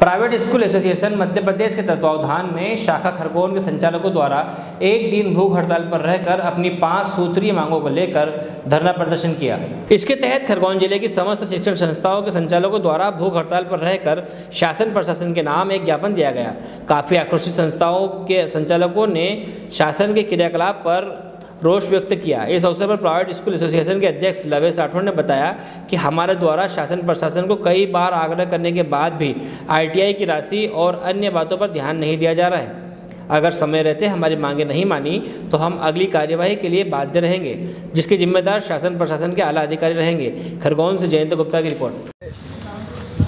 Private school association Madhya Pradesh के तत्वावधान में शाखा खरगोन के संचालकों द्वारा एक दिन भूख हड़ताल पर रहकर अपनी 5 सूत्रीय मांगों को लेकर धरना प्रदर्शन किया। इसके तहत खरगोन जिले की समस्त शिक्षण संस्थाओं के संचालकों द्वारा भूख हड़ताल पर रहकर शासन प्रशासन के नाम एक ज्ञापन दिया गया। काफ़ी आक्रोशित संस्थाओं के संचालकों ने शासन के क्रियाकलाप पर रोष व्यक्त किया। इस अवसर पर प्राइवेट स्कूल एसोसिएशन के अध्यक्ष लवेश राठौड़ ने बताया कि हमारे द्वारा शासन प्रशासन को कई बार आग्रह करने के बाद भी आईटीआई की राशि और अन्य बातों पर ध्यान नहीं दिया जा रहा है। अगर समय रहते हमारी मांगें नहीं मानी तो हम अगली कार्यवाही के लिए बाध्य रहेंगे, जिसके जिम्मेदार शासन प्रशासन के आला अधिकारी रहेंगे। खरगोन से जयंत गुप्ता की रिपोर्ट।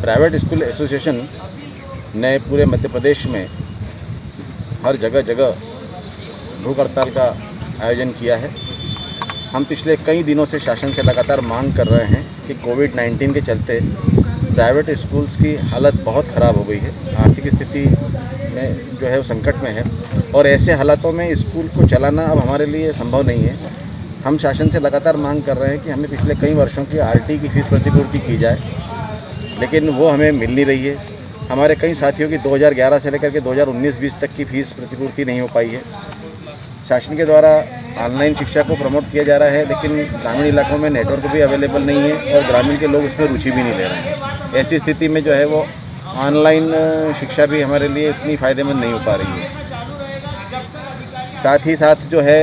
प्राइवेट स्कूल एसोसिएशन ने पूरे मध्य प्रदेश में हर जगह भूख हड़ताल का आयोजन किया है। हम पिछले कई दिनों से शासन से लगातार मांग कर रहे हैं कि कोविड-19 के चलते प्राइवेट स्कूल्स की हालत बहुत ख़राब हो गई है। आर्थिक स्थिति में जो है वो संकट में है और ऐसे हालातों में स्कूल को चलाना अब हमारे लिए संभव नहीं है। हम शासन से लगातार मांग कर रहे हैं कि हमें पिछले कई वर्षों की आरटी की फीस प्रतिपूर्ति की जाए, लेकिन वो हमें मिल नहीं रही है। हमारे कई साथियों की 2011 से लेकर के 2019-20 तक की फ़ीस प्रतिपूर्ति नहीं हो पाई है। शासन के द्वारा ऑनलाइन शिक्षा को प्रमोट किया जा रहा है, लेकिन ग्रामीण इलाकों में नेटवर्क भी अवेलेबल नहीं है और ग्रामीण के लोग उसमें रुचि भी नहीं ले रहे हैं। ऐसी स्थिति में जो है वो ऑनलाइन शिक्षा भी हमारे लिए इतनी फ़ायदेमंद नहीं हो पा रही है। साथ ही साथ जो है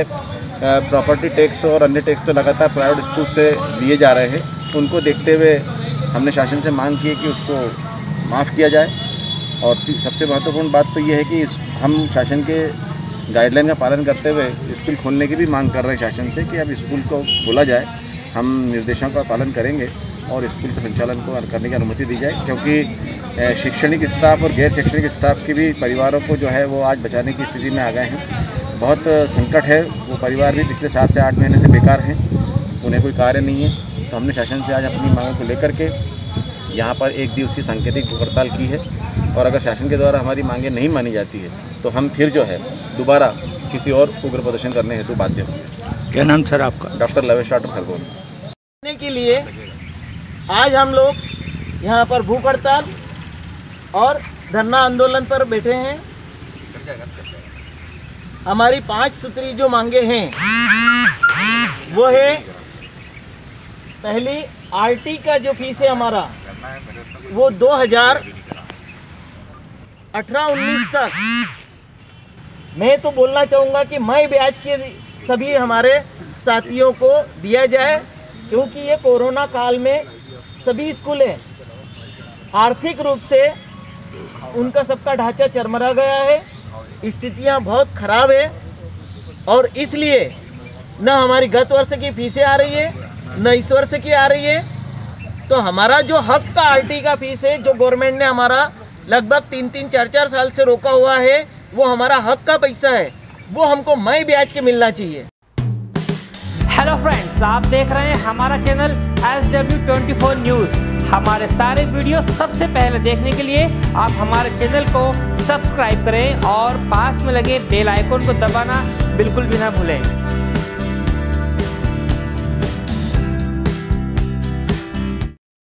प्रॉपर्टी टैक्स और अन्य टैक्स तो लगातार प्राइवेट स्कूल से लिए जा रहे हैं। उनको देखते हुए हमने शासन से मांग की है कि उसको माफ़ किया जाए। और सबसे महत्वपूर्ण बात तो ये है कि हम शासन के गाइडलाइन का पालन करते हुए स्कूल खोलने की भी मांग कर रहे हैं शासन से कि अब स्कूल को खोला जाए। हम निर्देशों का पालन करेंगे और स्कूल के संचालन को करने की अनुमति दी जाए, क्योंकि शैक्षणिक स्टाफ और गैर शैक्षणिक स्टाफ के भी परिवारों को जो है वो आज बचाने की स्थिति में आ गए हैं। बहुत संकट है, वो परिवार भी पिछले 7 से 8 महीने से बेकार हैं, उन्हें कोई कार्य नहीं है। तो हमने शासन से आज अपनी मांगों को लेकर के यहाँ पर एक दिवसीय सांकेतिक भूख हड़ताल की है। और अगर शासन के द्वारा हमारी मांगें नहीं मानी जाती है तो हम फिर जो है दोबारा किसी और उग्र प्रदर्शन करने हेतु बाध्य होंगे। क्या नाम सर आपका? डॉक्टर लवेश राठौड़ खरगोन के लिए आज हम लोग यहाँ पर भूख हड़ताल और धरना आंदोलन पर बैठे हैं। हमारी 5 सूत्री जो मांगे हैं वो है, पहली आरटी का जो फीस है हमारा वो 2018-19 तक, मैं तो बोलना चाहूँगा कि मई ब्याज के सभी हमारे साथियों को दिया जाए, क्योंकि ये कोरोना काल में सभी स्कूलें आर्थिक रूप से उनका सबका ढांचा चरमरा गया है। स्थितियाँ बहुत खराब है और इसलिए न हमारी गत वर्ष की फीसें आ रही है न इस वर्ष की आ रही है। तो हमारा जो हक का आरटी का फीस है जो गवर्नमेंट ने हमारा लगभग 3-3, 4-4 साल से रोका हुआ है, वो हमारा हक का पैसा है, वो हमको मई ब्याज के मिलना चाहिए। हेलो फ्रेंड्स, आप देख रहे हैं हमारा चैनल SW 24 न्यूज। हमारे सारे वीडियो सबसे पहले देखने के लिए आप हमारे चैनल को सब्सक्राइब करें और पास में लगे बेल आइकन को दबाना बिल्कुल भी ना भूलें।